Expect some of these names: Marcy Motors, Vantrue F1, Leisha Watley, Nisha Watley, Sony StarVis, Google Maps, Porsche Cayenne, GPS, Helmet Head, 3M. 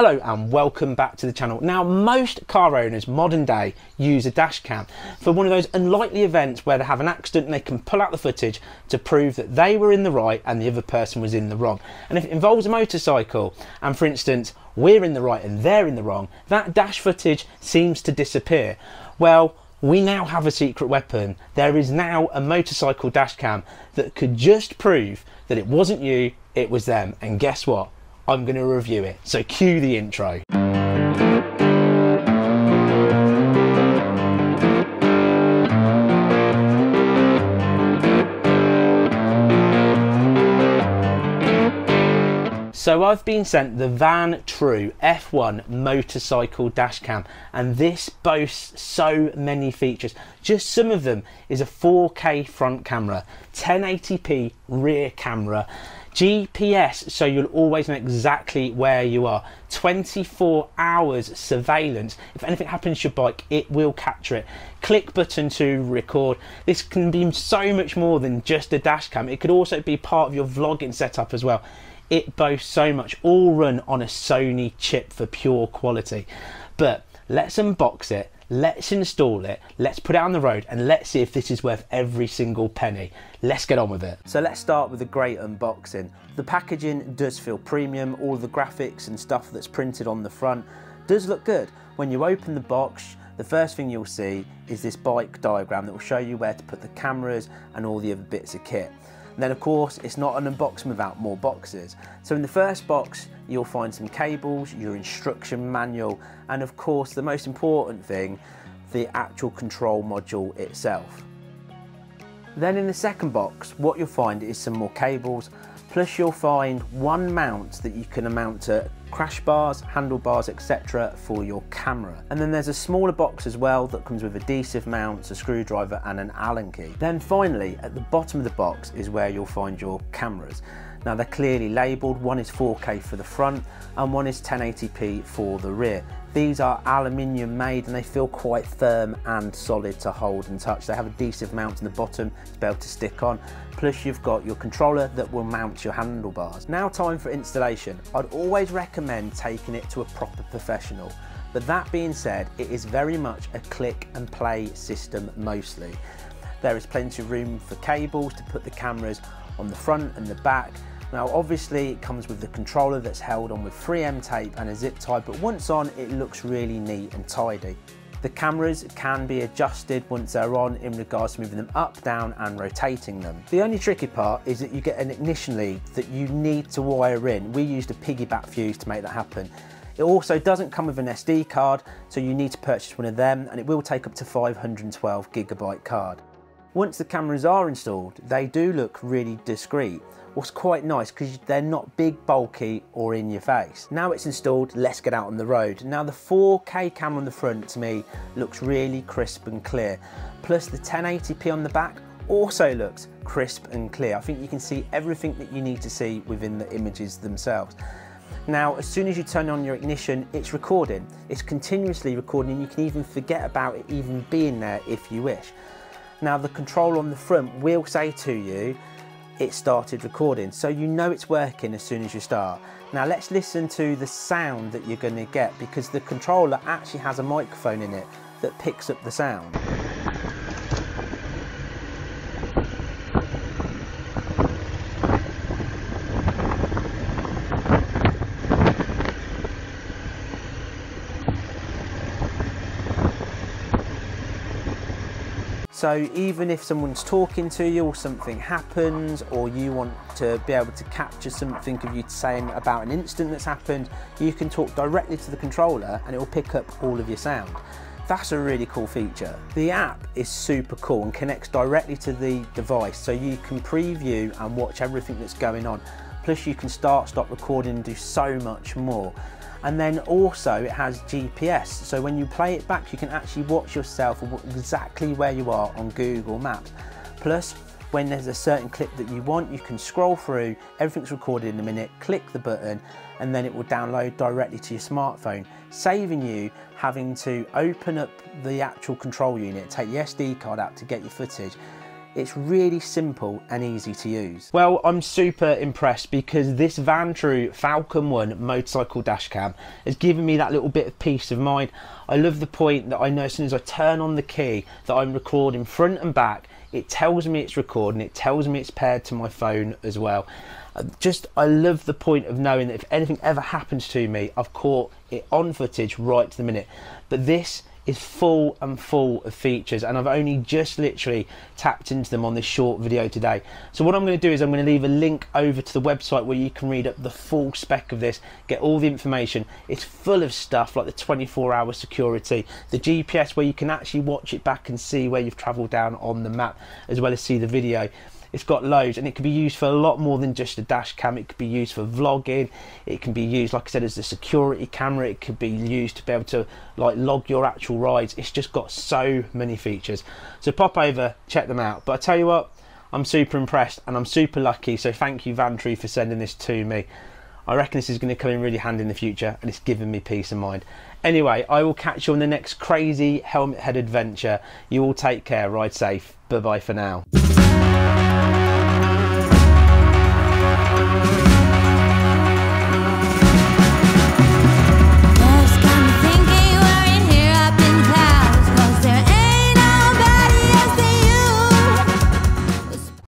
Hello and welcome back to the channel. Now, most car owners modern day use a dash cam for one of those unlikely events where they have an accident and they can pull out the footage to prove that they were in the right and the other person was in the wrong. And if it involves a motorcycle and, for instance, we're in the right and they're in the wrong, that dash footage seems to disappear. Well, we now have a secret weapon. There is now a motorcycle dash cam that could just prove that it wasn't you, it was them. And guess what? I'm going to review it, so cue the intro. So I've been sent the Vantrue F1 motorcycle dash cam, and this boasts so many features. Just some of them is a 4K front camera, 1080p rear camera, GPS, so you'll always know exactly where you are, 24 hours surveillance. If anything happens to your bike, it will capture it. Click button to record. This can be so much more than just a dash cam. It could also be part of your vlogging setup as well. It boasts so much, all run on a Sony chip for pure quality. But let's unbox it, let's install it, let's put it on the road, and let's see if this is worth every single penny. Let's get on with it. So let's start with a great unboxing. The packaging does feel premium. All the graphics and stuff that's printed on the front does look good. When you open the box, the first thing you'll see is this bike diagram that will show you where to put the cameras and all the other bits of kit. And then, of course, it's not an unboxing without more boxes. So in the first box, you'll find some cables, your instruction manual, and of course, the most important thing, the actual control module itself. Then in the second box, what you'll find is some more cables, plus you'll find one mount that you can mount to crash bars, handlebars, etc. for your camera. And then there's a smaller box as well that comes with adhesive mounts, a screwdriver and an Allen key. Then finally, at the bottom of the box is where you'll find your cameras. Now, they're clearly labelled. One is 4K for the front and one is 1080p for the rear. These are aluminium made and they feel quite firm and solid to hold and touch. They have adhesive mount in the bottom to be able to stick on. Plus you've got your controller that will mount your handlebars. Now, time for installation. I'd always recommend taking it to a proper professional. But that being said, it is very much a click and play system mostly. There is plenty of room for cables to put the cameras on the front and the back. Now, obviously it comes with the controller that's held on with 3M tape and a zip tie, but once on, it looks really neat and tidy. The cameras can be adjusted once they're on in regards to moving them up, down and rotating them. The only tricky part is that you get an ignition lead that you need to wire in. We used a piggyback fuse to make that happen. It also doesn't come with an SD card, so you need to purchase one of them, and it will take up to 512 gigabyte card. Once the cameras are installed, they do look really discreet. What's quite nice, because they're not big, bulky or in your face. Now it's installed, let's get out on the road. Now, the 4K camera on the front to me looks really crisp and clear. Plus the 1080p on the back also looks crisp and clear. I think you can see everything that you need to see within the images themselves. Now, as soon as you turn on your ignition, it's recording. It's continuously recording, and you can even forget about it even being there if you wish. Now, the control on the front will say to you, it started recording, so you know it's working as soon as you start. Now let's listen to the sound that you're going to get, because the controller actually has a microphone in it that picks up the sound. So even if someone's talking to you or something happens, or you want to be able to capture something of you saying about an incident that's happened, you can talk directly to the controller and it will pick up all of your sound. That's a really cool feature. The app is super cool and connects directly to the device, so you can preview and watch everything that's going on. Plus you can start, stop recording and do so much more. And then also it has GPS, so when you play it back, you can actually watch yourself exactly where you are on Google Maps. Plus, when there's a certain clip that you want, you can scroll through, everything's recorded in a minute, click the button, and then it will download directly to your smartphone, saving you having to open up the actual control unit, take the SD card out to get your footage. It's really simple and easy to use. Well, I'm super impressed because this Vantrue Falcon 1 motorcycle dash cam has given me that little bit of peace of mind. I love the point that I know as soon as I turn on the key that I'm recording front and back. It tells me it's recording, it tells me it's paired to my phone as well. I love the point of knowing that if anything ever happens to me, I've caught it on footage right to the minute. But this is full of features, and I've only just literally tapped into them on this short video today. So what I'm going to do is I'm going to leave a link over to the website where you can read up the full spec of this, get all the information. It's full of stuff like the 24-hour security, the GPS where you can actually watch it back and see where you've travelled down on the map, as well as see the video. It's got loads, and it can be used for a lot more than just a dash cam. It could be used for vlogging, it can be used, like I said, as a security camera, it could be used to be able to like log your actual rides. It's just got so many features. So pop over, check them out. But I tell you what, I'm super impressed and I'm super lucky, so thank you Vantrue for sending this to me. I reckon this is going to come in really handy in the future, and it's given me peace of mind. Anyway, I will catch you on the next crazy helmet head adventure. You all take care, ride safe, bye bye for now.